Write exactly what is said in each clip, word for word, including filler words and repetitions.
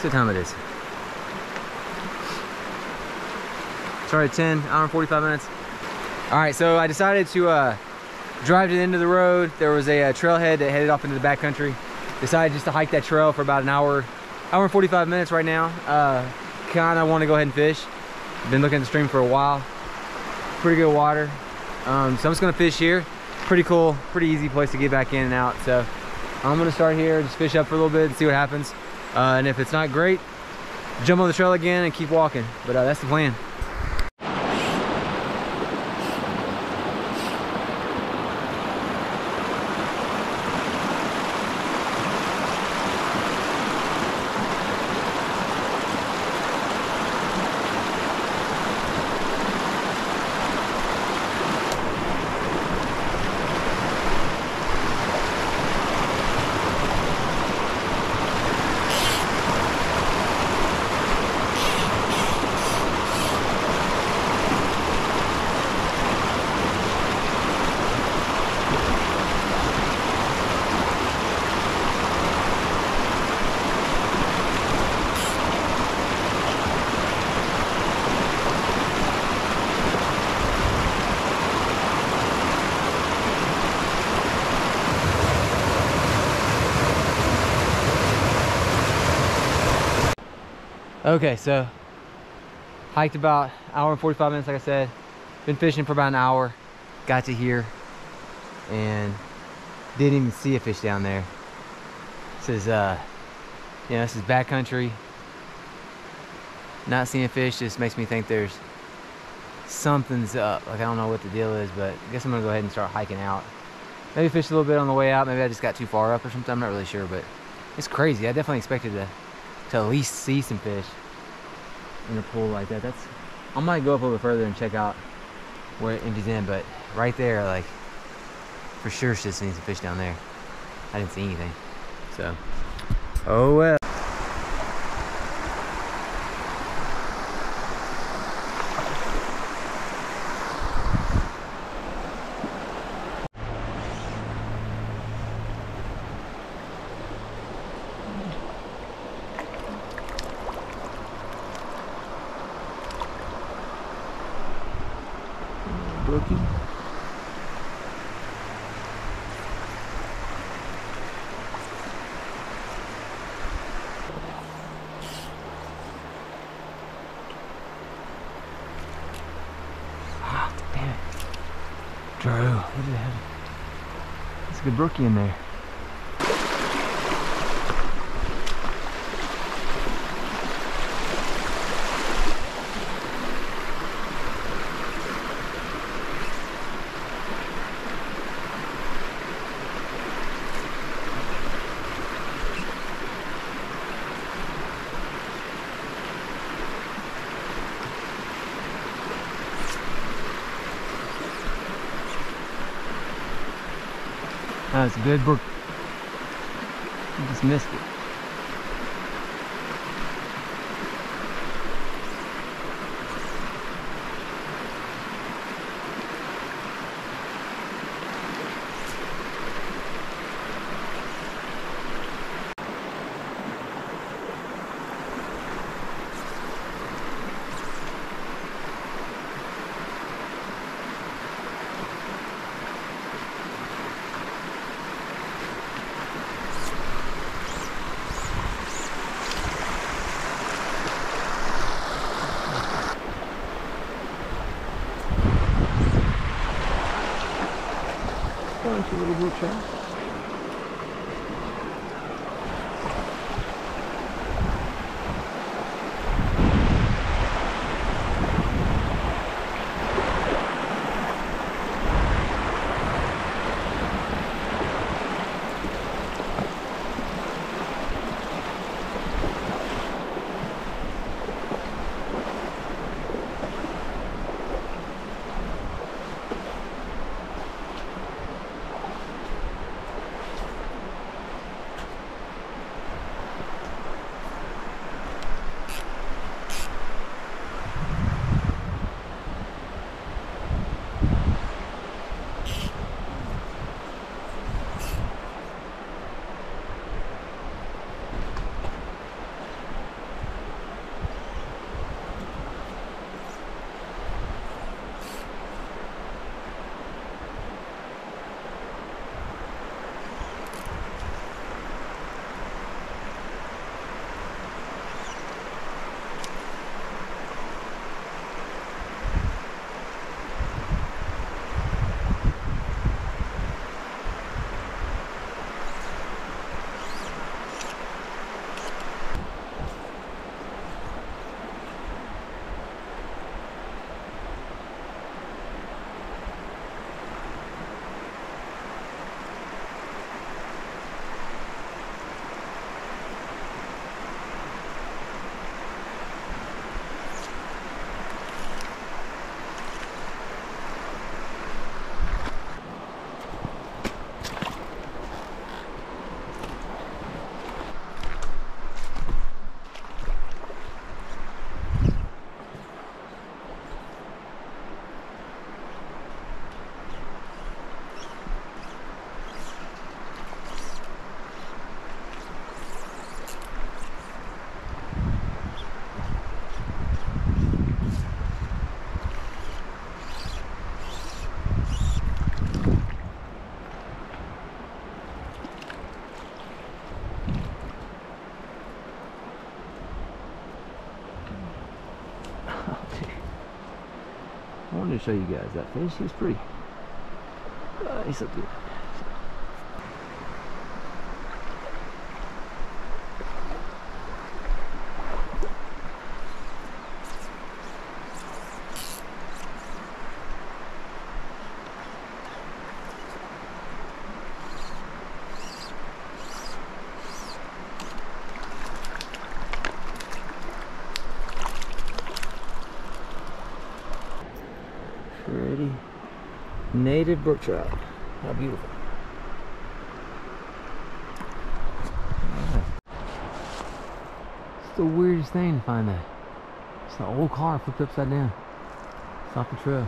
Sit time it is. Started at ten, hour and forty-five minutes. All right, so I decided to uh, drive to the end of the road. There was a, a trailhead that headed off into the backcountry. Decided just to hike that trail for about an hour, hour and forty-five minutes right now. Uh, kind of want to go ahead and fish. Been looking at the stream for a while. Pretty good water. Um, so I'm just gonna fish here. Pretty cool, pretty easy place to get back in and out. So I'm gonna start here, just fish up for a little bit and see what happens. Uh, and if it's not great, jump on the trail again and keep walking. But uh, that's the plan. Okay, so hiked about hour and forty-five minutes, like I said. Been fishing for about an hour. Got to here and didn't even see a fish down there. This is, uh, you know, this is backcountry. Not seeing a fish just makes me think there's something's up. Like I don't know what the deal is, but I guess I'm gonna go ahead and start hiking out. Maybe fish a little bit on the way out. Maybe I just got too far up or something. I'm not really sure, but it's crazy. I definitely expected to. to at least see some fish in a pool like that. That's, I might go up a little further and check out where it empties in, but right there, like, for sure should have seen some fish down there. I didn't see anything, so, oh well. Ah, damn it. Drew, what did it have? That's a good brookie in there. That's a good brook. You just missed it. A little blue trout. I'm going to show you guys that fish. He's pretty. Uh, he's so good. Pretty native brook trout. How beautiful. Right. It's the weirdest thing to find that. It's the old car flipped upside down. It's off the trail.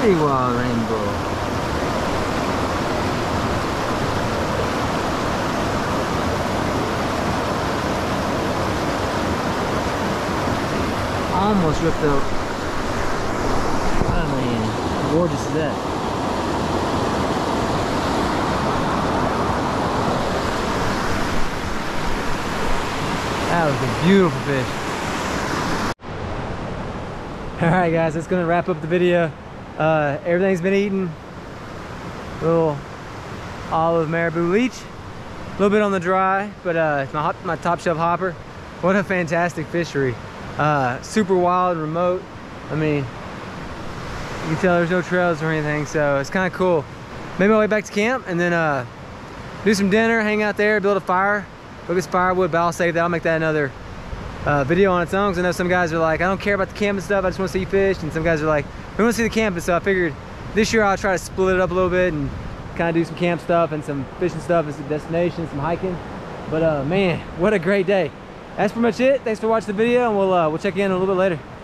Pretty wild rainbow. Almost ripped out. Oh man, gorgeous is that. That was a beautiful fish. Alright guys, that's going to wrap up the video. Uh, everything's been eaten. Little olive marabou leech, a little bit on the dry, but uh, it's my, hop, my top shelf hopper. What a fantastic fishery. Uh, super wild, remote. I mean, you can tell there's no trails or anything, so it's kind of cool. Made my way back to camp and then uh, do some dinner, hang out there, build a fire, look at firewood, but I'll save that. I'll make that another uh, video on its own, because I know some guys are like, I don't care about the camp and stuff, I just want to see fish, and some guys are like, we want to see the campus, so I figured this year I'll try to split it up a little bit and kind of do some camp stuff and some fishing stuff and some destinations, some hiking. But uh, man, what a great day. That's pretty much it. Thanks for watching the video, and we'll, uh, we'll check in a little bit later.